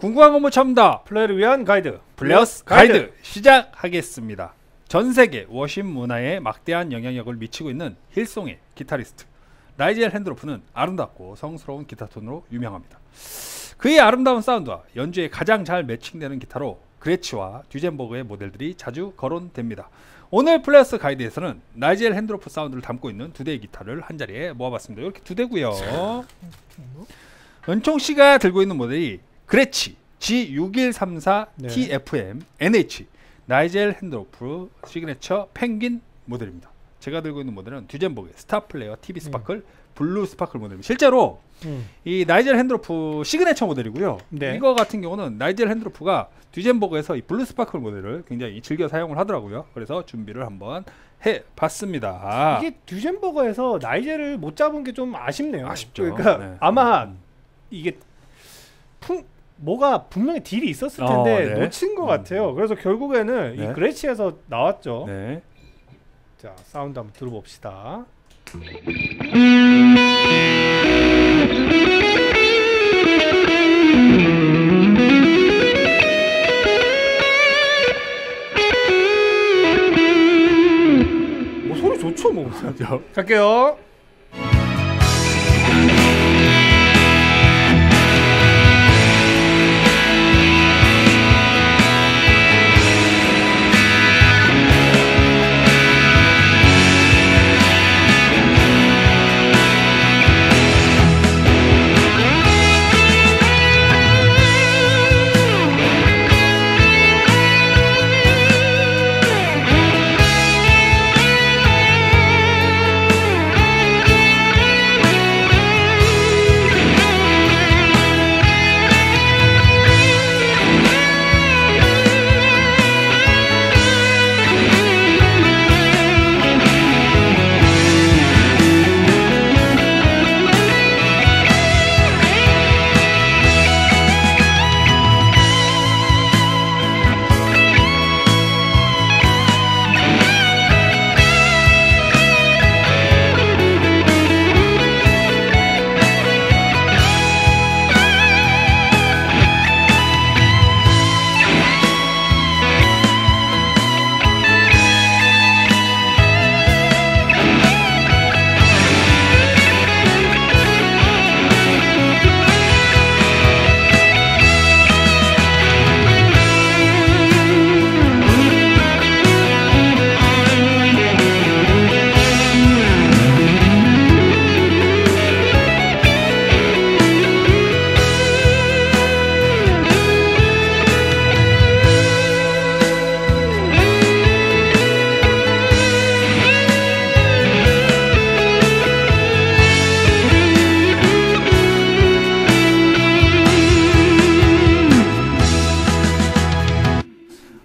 궁금한 건 못 참다. 플레이를 위한 가이드 플레이어스 가이드 시작하겠습니다. 전세계 워십 문화에 막대한 영향력을 미치고 있는 힐송의 기타리스트 나이젤 핸드로프는 아름답고 성스러운 기타톤으로 유명합니다. 그의 아름다운 사운드와 연주에 가장 잘 매칭되는 기타로 그레츠와 듀젠버그의 모델들이 자주 거론됩니다. 오늘 플레이어스 가이드에서는 나이젤 핸드로프 사운드를 담고 있는 두 대의 기타를 한자리에 모아봤습니다. 이렇게 두 대고요. 은총씨가 들고 있는 모델이 그레치 G6134TFM-NH 나이젤 핸드로프 시그니처 펭귄 모델입니다. 제가 들고 있는 모델은 듀젠버그의 스타플레이어 TV 스파클 블루 스파클 모델입니다. 실제로 이 나이젤 핸드로프 시그니처 모델이고요. 네. 이거 같은 경우는 나이젤 핸드로프가 듀젠버그에서 이 블루 스파클 모델을 굉장히 즐겨 사용을 하더라고요. 그래서 준비를 한번 해봤습니다. 이게 듀젠버그에서 나이젤을 못 잡은 게 좀 아쉽네요. 아쉽죠. 그러니까 네. 아마 이게 뭐가 분명히 딜이 있었을 텐데 네. 놓친 것 같아요. 그래서 결국에는 네. 이 그레치에서 나왔죠. 네. 자, 사운드 한번 들어봅시다. 뭐 소리 좋죠, 뭐. 갈게요.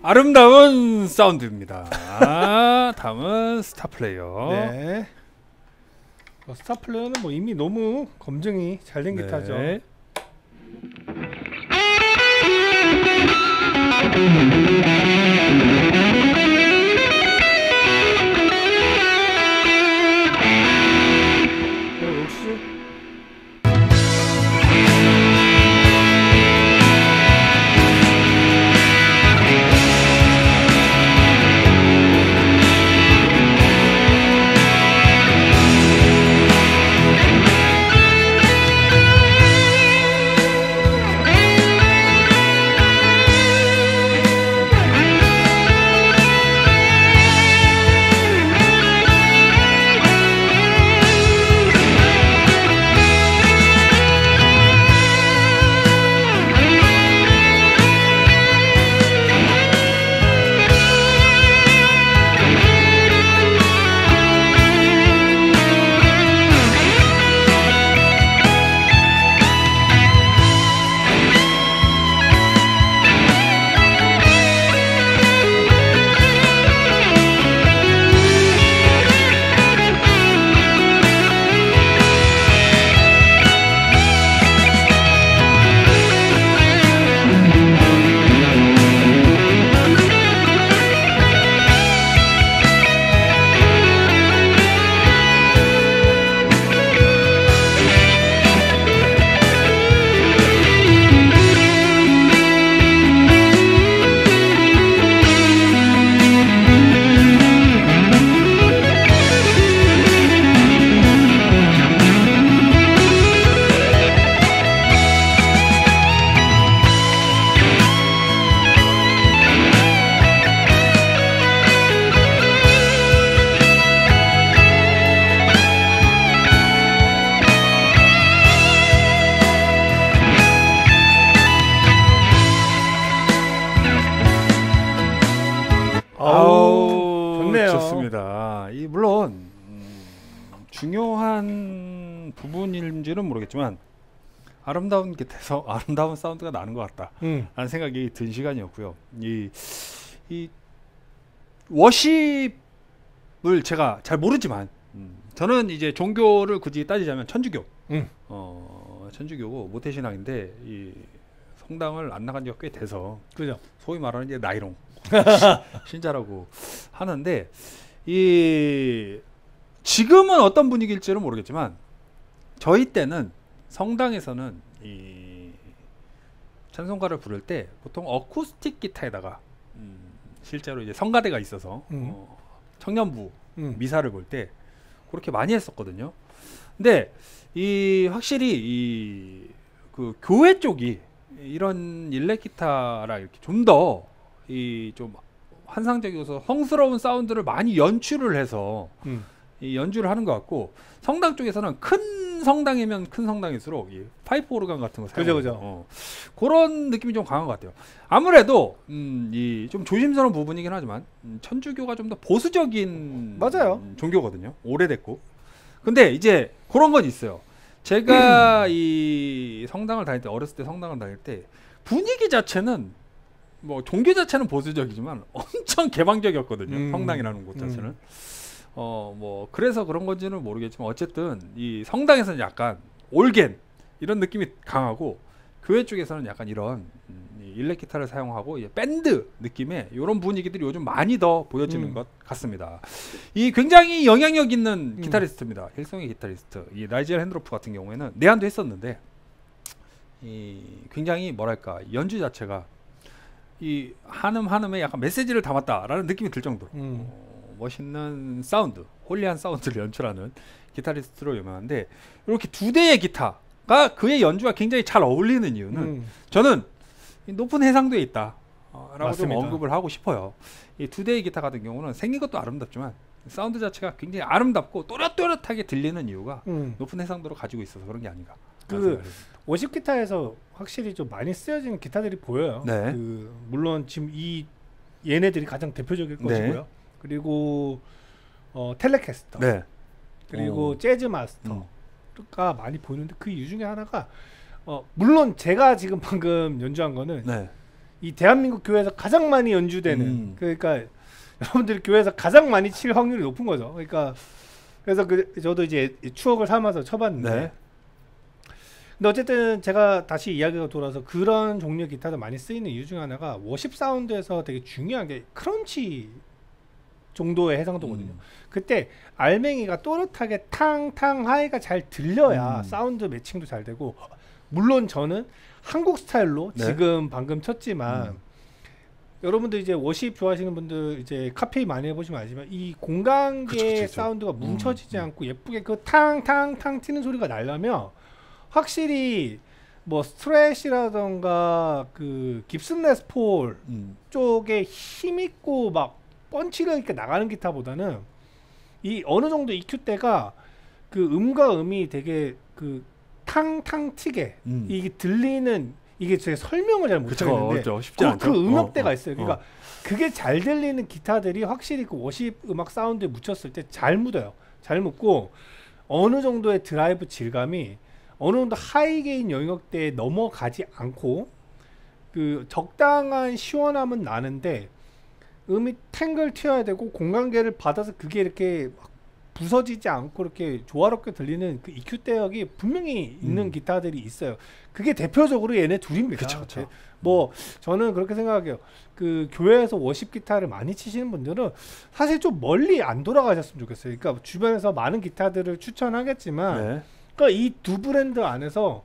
아름다운 사운드입니다. 다음은 스타플레이어. 네. 스타플레이어는 뭐 이미 너무 검증이 잘된 네. 기타죠. 좋네요. 좋습니다. 이 물론 중요한 부분인지는 모르겠지만 아름다운 곁에서 아름다운 사운드가 나는 것 같다. 라는 생각이 든 시간이었고요. 이 워십을 제가 잘 모르지만 저는 이제 종교를 굳이 따지자면 천주교. 천주교고 모태신앙인데 이 성당을 안 나간 지가 꽤 돼서 그죠? 소위 말하는 이제 나이롱 신자라고 하는데 이 지금은 어떤 분위기일지는 모르겠지만 저희 때는 성당에서는 이 찬송가를 부를 때 보통 어쿠스틱 기타에다가 실제로 이제 성가대가 있어서 청년부 미사를 볼 때 그렇게 많이 했었거든요. 근데 이 확실히 이 그 교회 쪽이 이런 일렉 기타라 이렇게 좀 더 이 좀 환상적이어서 성스러운 사운드를 많이 연출을 해서 이 연주를 하는 것 같고 성당 쪽에서는 큰 성당이면 큰 성당일수록 이 파이프 오르간 같은 거 사용하는 그죠. 그런 느낌이 좀 강한 것 같아요. 아무래도 이 좀 조심스러운 부분이긴 하지만 천주교가 좀 더 보수적인 맞아요. 종교거든요. 오래됐고 근데 이제 그런 건 있어요. 제가 이 성당을 다닐 때 어렸을 때 성당을 다닐 때 분위기 자체는 뭐 종교 자체는 보수적이지만 엄청 개방적이었거든요. 성당이라는 곳 자체는. 뭐 그래서 그런 건지는 모르겠지만 어쨌든 이 성당에서는 약간 올겐 이런 느낌이 강하고 교회 쪽에서는 약간 이런 일렉 기타를 사용하고 이제 밴드 느낌의 이런 분위기들이 요즘 많이 더 보여지는 것 같습니다. 이 굉장히 영향력 있는 기타리스트입니다. 힐송의 기타리스트 이 나이젤 핸드로프 같은 경우에는 내한도 했었는데 이 굉장히 뭐랄까 연주 자체가 이 한음 한음에 약간 메시지를 담았다라는 느낌이 들 정도로 멋있는 사운드, 홀리한 사운드를 연출하는 기타리스트로 유명한데 이렇게 두 대의 기타가 그의 연주와 굉장히 잘 어울리는 이유는 저는 높은 해상도에 있다 라고 좀 언급을 하고 싶어요. 이 두 대의 기타 같은 경우는 생긴 것도 아름답지만 사운드 자체가 굉장히 아름답고 또렷또렷하게 들리는 이유가 높은 해상도를 가지고 있어서 그런 게 아닌가. 그 워십 기타에서 확실히 좀 많이 쓰여진 기타들이 보여요. 네. 그 물론 지금 이 얘네들이 가장 대표적일 것이고요. 네. 그리고 텔레캐스터 네. 그리고 재즈 마스터가 많이 보이는데 그 이유 중에 하나가 물론 제가 지금 방금 연주한 거는 네. 이 대한민국 교회에서 가장 많이 연주되는 그러니까 여러분들이 교회에서 가장 많이 칠 확률이 높은 거죠. 그러니까 그래서 저도 이제 추억을 삼아서 쳐봤는데 네. 근데 어쨌든 제가 다시 이야기가 돌아서 그런 종류의 기타도 많이 쓰이는 이유 중에 하나가 워십 사운드에서 되게 중요한 게 크런치 정도의 해상도거든요. 그때 알맹이가 또렷하게 탕탕 하이가 잘 들려야 사운드 매칭도 잘 되고 물론 저는 한국 스타일로 네. 지금 방금 쳤지만 여러분들 이제 워십 좋아하시는 분들 이제 카페 많이 해보시면 알지만 이 공간계의 사운드가 뭉쳐지지 않고 예쁘게 그 탕탕탕 튀는 소리가 나려면 확실히 뭐 스트레시라던가 그 깁슨 레스폴 쪽에 힘있고 막 펀치를 이렇게 나가는 기타보다는 이 어느 정도 EQ 때가 그 음과 음이 되게 그 탕탕 튀게 이게 들리는 이게 제가 설명을 잘 못하겠는데 그 음역대가 있어요. 그러니까 그게 잘 들리는 기타들이 확실히 그 워십 음악 사운드에 묻혔을 때 잘 묻어요. 잘 묻고 어느 정도의 드라이브 질감이 어느 정도 하이 게인 영역대에 넘어가지 않고 그 적당한 시원함은 나는데 음이 탱글 튀어야 되고 공간계를 받아서 그게 이렇게 막 부서지지 않고 이렇게 조화롭게 들리는 그 EQ 대역이 분명히 있는 기타들이 있어요. 그게 대표적으로 얘네 둘입니다. 그쵸. 뭐 저는 그렇게 생각해요. 그 교회에서 워십 기타를 많이 치시는 분들은 사실 좀 멀리 안 돌아가셨으면 좋겠어요. 그러니까 주변에서 많은 기타들을 추천하겠지만 네. 그러니까 이 두 브랜드 안에서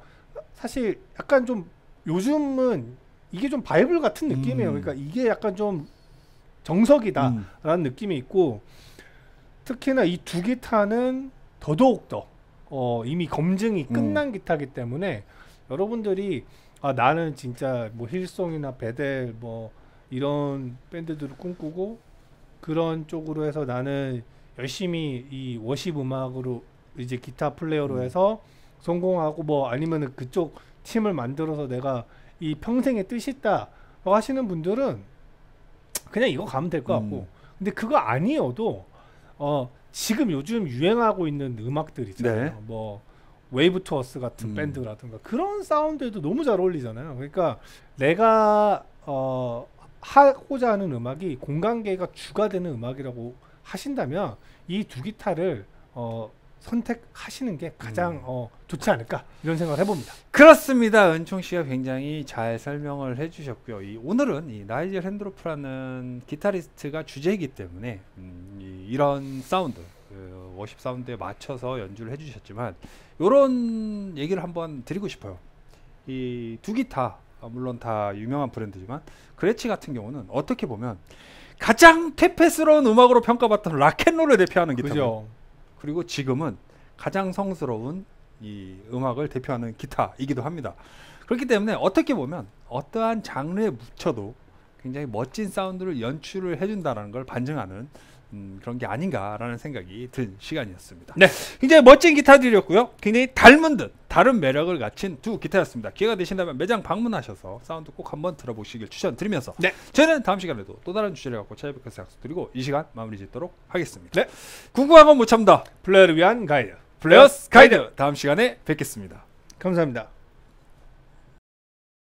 사실 약간 좀 요즘은 이게 좀 바이블 같은 느낌이에요. 그러니까 이게 약간 좀 정석이다라는 느낌이 있고 특히나 이 두 기타는 더더욱더 이미 검증이 끝난 기타이기 때문에 여러분들이 아 나는 진짜 뭐 힐송이나 베델 뭐 이런 밴드들을 꿈꾸고 그런 쪽으로 해서 나는 열심히 이 워십 음악으로 이제 기타 플레이어로 해서 성공하고 뭐 아니면은 그쪽 팀을 만들어서 내가 이 평생의 뜻이 있다 하시는 분들은 그냥 이거 가면 될 것 같고 근데 그거 아니어도 지금 요즘 유행하고 있는 음악들 있잖아요. 네. 뭐 웨이브 투어스 같은 밴드라든가 그런 사운드에도 너무 잘 어울리잖아요. 그러니까 내가 하고자 하는 음악이 공간계가 주가 되는 음악이라고 하신다면 이 두 기타를 선택하시는 게 가장 좋지 않을까 이런 생각을 해봅니다. 그렇습니다. 은총 씨가 굉장히 잘 설명을 해주셨고요. 오늘은 이 나이젤 핸드로프라는 기타리스트가 주제이기 때문에 이런 사운드, 워십 사운드에 맞춰서 연주를 해주셨지만 이런 얘기를 한번 드리고 싶어요. 이 두 기타 물론 다 유명한 브랜드지만 그레치 같은 경우는 어떻게 보면 가장 퇴폐스러운 음악으로 평가받던 락앤롤을 대표하는 기타죠. 그리고 지금은 가장 성스러운 이 음악을 대표하는 기타이기도 합니다. 그렇기 때문에 어떻게 보면 어떠한 장르에 묻혀도 굉장히 멋진 사운드를 연출을 해준다는 걸 반증하는 그런 게 아닌가라는 생각이 든 시간이었습니다. 네, 굉장히 멋진 기타들이었고요. 굉장히 닮은 듯 다른 매력을 갖춘 두 기타였습니다. 기회가 되신다면 매장 방문하셔서 사운드 꼭 한번 들어보시길 추천드리면서 네, 저희는 다음 시간에도 또 다른 주제를 갖고 찾아뵙겠습니다. 약속드리고 이 시간 마무리 짓도록 하겠습니다. 네, 궁금한 건 못 참다. 플레이어를 위한 가이드, 플레이어스 가이드. 다음 시간에 뵙겠습니다. 감사합니다.